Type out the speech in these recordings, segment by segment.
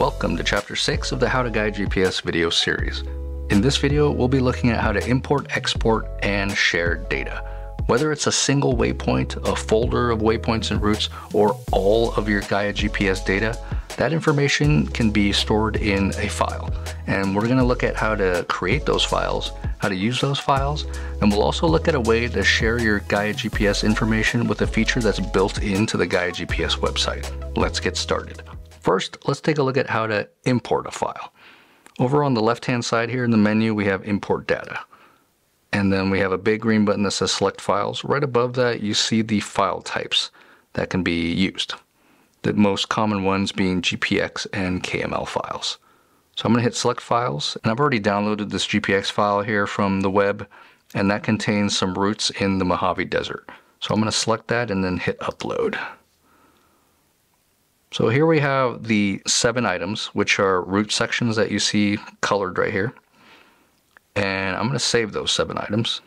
Welcome to Chapter 6 of the How to Gaia GPS video series. In this video, we'll be looking at how to import, export, and share data. Whether it's a single waypoint, a folder of waypoints and routes, or all of your Gaia GPS data, that information can be stored in a file. And we're going to look at how to create those files, how to use those files, and we'll also look at a way to share your Gaia GPS information with a feature that's built into the Gaia GPS website. Let's get started. First, let's take a look at how to import a file. Over on the left-hand side here in the menu, we have Import Data. And then we have a big green button that says Select Files. Right above that, you see the file types that can be used. The most common ones being GPX and KML files. So I'm going to hit Select Files, and I've already downloaded this GPX file here from the web, and that contains some routes in the Mojave Desert. So I'm going to select that and then hit Upload. So here we have the 7 items, which are route sections that you see colored right here. And I'm going to save those 7 items.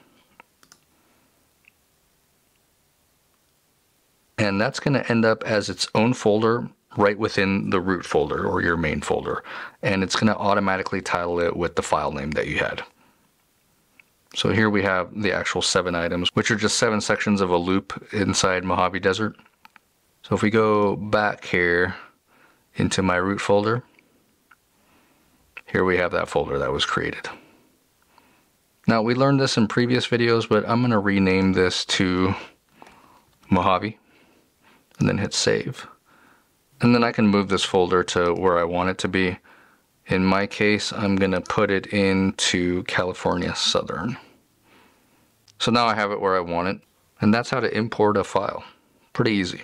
And that's going to end up as its own folder right within the root folder or your main folder. And it's going to automatically title it with the file name that you had. So here we have the actual 7 items, which are just 7 sections of a loop inside Mojave Desert. So if we go back here into my root folder, here we have that folder that was created. Now, we learned this in previous videos, but I'm going to rename this to Mojave and then hit save. And then I can move this folder to where I want it to be. In my case, I'm going to put it into California Southern. So now I have it where I want it. And that's how to import a file. Pretty easy.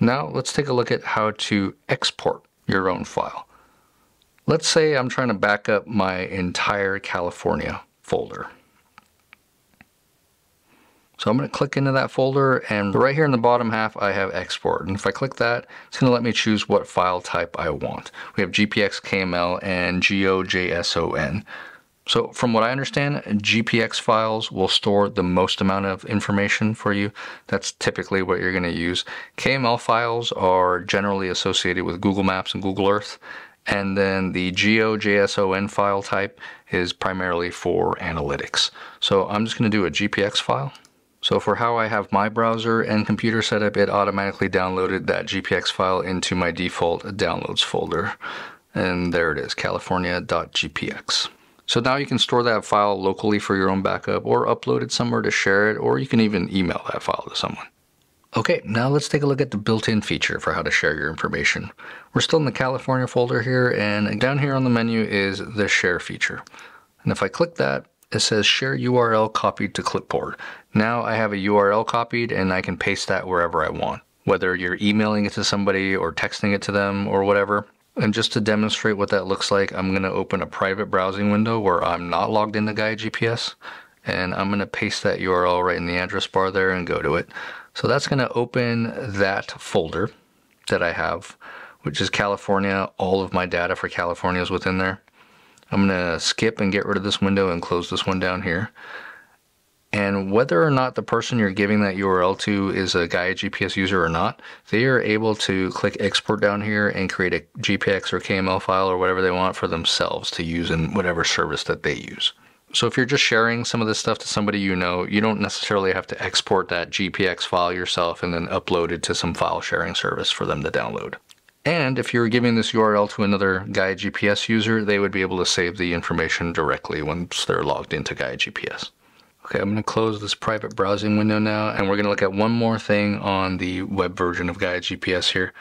Now let's take a look at how to export your own file. Let's say I'm trying to back up my entire California folder. So I'm going to click into that folder, and right here in the bottom half I have export. And if I click that, it's going to let me choose what file type I want. We have GPX, KML, and GeoJSON. So from what I understand, GPX files will store the most amount of information for you. That's typically what you're going to use. KML files are generally associated with Google Maps and Google Earth. And then the GeoJSON file type is primarily for analytics. So I'm just going to do a GPX file. So for how I have my browser and computer set up, it automatically downloaded that GPX file into my default downloads folder. And there it is, california.gpx. So now you can store that file locally for your own backup, or upload it somewhere to share it, or you can even email that file to someone. Okay, now let's take a look at the built-in feature for how to share your information. We're still in the California folder here, and down here on the menu is the share feature. And if I click that, it says share URL copied to clipboard. Now I have a URL copied and I can paste that wherever I want, whether you're emailing it to somebody or texting it to them or whatever. And just to demonstrate what that looks like, I'm going to open a private browsing window where I'm not logged into Gaia GPS, and I'm going to paste that URL right in the address bar there and go to it. So that's going to open that folder that I have, which is California. All of my data for California is within there. I'm going to skip and get rid of this window and close this one down here. And whether or not the person you're giving that URL to is a Gaia GPS user or not, they are able to click export down here and create a GPX or KML file or whatever they want for themselves to use in whatever service that they use. So if you're just sharing some of this stuff to somebody you know, you don't necessarily have to export that GPX file yourself and then upload it to some file sharing service for them to download. And if you're giving this URL to another Gaia GPS user, they would be able to save the information directly once they're logged into Gaia GPS. Okay, I'm going to close this private browsing window now, and we're going to look at one more thing on the web version of Gaia GPS here.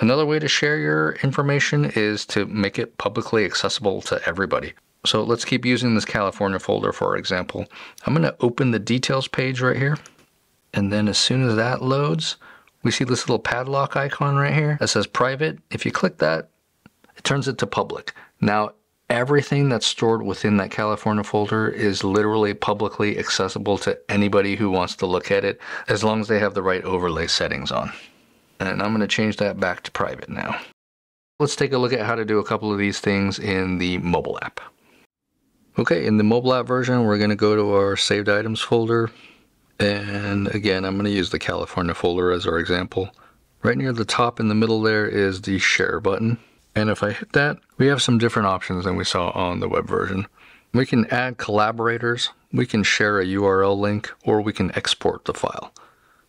Another way to share your information is to make it publicly accessible to everybody. So let's keep using this California folder for our example. I'm going to open the details page right here. And then as soon as that loads, we see this little padlock icon right here that says private. If you click that, it turns it to public. Now everything that's stored within that California folder is literally publicly accessible to anybody who wants to look at it, as long as they have the right overlay settings on. And I'm going to change that back to private now. Let's take a look at how to do a couple of these things in the mobile app. Okay, in the mobile app version, we're going to go to our saved items folder. And again, I'm going to use the California folder as our example. Right near the top in the middle there is the share button. And if I hit that, we have some different options than we saw on the web version. We can add collaborators, we can share a URL link, or we can export the file.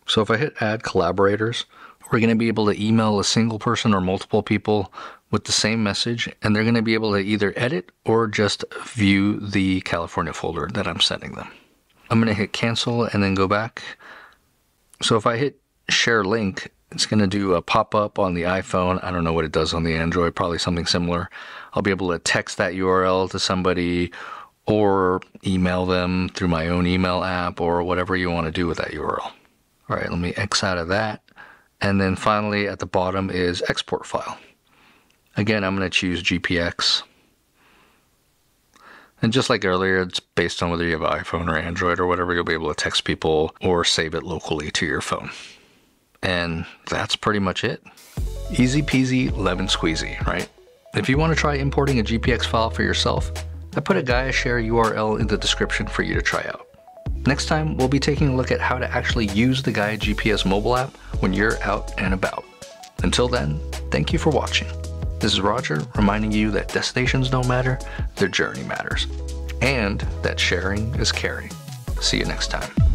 So if I hit add collaborators, we're going to be able to email a single person or multiple people with the same message, and they're going to be able to either edit or just view the California folder that I'm sending them. I'm going to hit cancel and then go back. So if I hit share link, it's going to do a pop-up on the iPhone. I don't know what it does on the Android, probably something similar. I'll be able to text that URL to somebody or email them through my own email app or whatever you want to do with that URL. All right, let me X out of that. And then finally at the bottom is export file. Again, I'm going to choose GPX. And just like earlier, it's based on whether you have an iPhone or Android or whatever, you'll be able to text people or save it locally to your phone. And that's pretty much it. Easy peasy, lemon squeezy, right? If you want to try importing a GPX file for yourself, I put a Gaia Share URL in the description for you to try out. Next time, we'll be taking a look at how to actually use the Gaia GPS mobile app when you're out and about. Until then, thank you for watching. This is Roger reminding you that destinations don't matter, their journey matters. And that sharing is caring. See you next time.